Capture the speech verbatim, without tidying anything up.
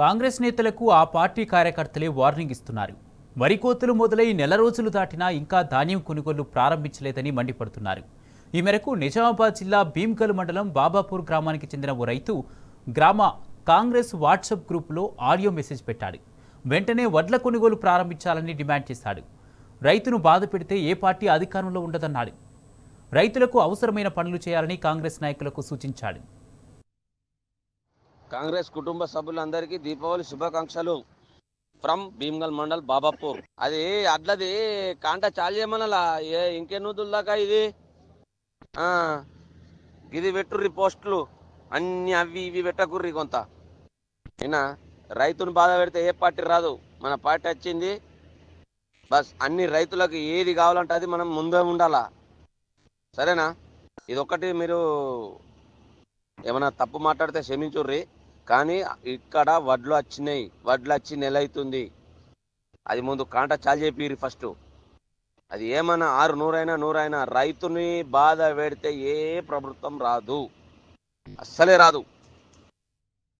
కాంగ్రెస్ నేతలకు ఆ పార్టీ కార్యకర్తలే వార్నింగ్ ఇస్తున్నారు. వరి కోతలు మొదలై నెల రోజులు దాటినా ఇంకా ధాన్యం కొనుగోలు ప్రారంభించలేదని మండిపడుతున్నారు. ఈ మేరకు నిజామాబాద్ జిల్లా భీమ్కల్ మండలం బాబాపూర్ గ్రామానికి చెందిన ఓ రైతు గ్రామ కాంగ్రెస్ వాట్సాప్ గ్రూపులో ఆడియో మెసేజ్ పెట్టాడు. వెంటనే వడ్ల కొనుగోలు ప్రారంభించాలని డిమాండ్ చేశాడు. రైతును బాధ పెడితే ఏ పార్టీ అధికారంలో ఉండదన్నాడు. రైతులకు అవసరమైన పనులు చేయాలని కాంగ్రెస్ నాయకులకు సూచించాడు. కాంగ్రెస్ కుటుంబ సభ్యులందరికీ దీపావళి శుభాకాంక్షలు ఫ్రమ్ భీమ్గల్ మండల్ బాబాపూర్. అది అట్లది కాంట చాలు చేయమనలా ఏ ఇంకెన్నూతుల దాకా ఇది ఇది పెట్టుర్రి పోస్టులు అన్ని అవి ఇవి పెట్టకుర్రి. కొంత అయినా రైతును బాధ పెడితే ఏ పార్టీ రాదు, మన పార్టీ వచ్చింది బస్. అన్ని రైతులకు ఏది కావాలంటే అది మనం ముందే ఉండాలా, సరేనా? ఇదొక్కటి మీరు ఏమైనా తప్పు మాట్లాడితే క్షమించుర్రి, కానీ ఇక్కడ వడ్లు వచ్చినాయి, వడ్లు వచ్చి నెల అవుతుంది. అది ముందు కాంట చాలు చేపిరి ఫస్ట్. అది ఏమైనా ఆరు నూరైనా నూరైనా రైతుని బాధ పెడితే ఏ ప్రభుత్వం రాదు, అస్సలే రాదు.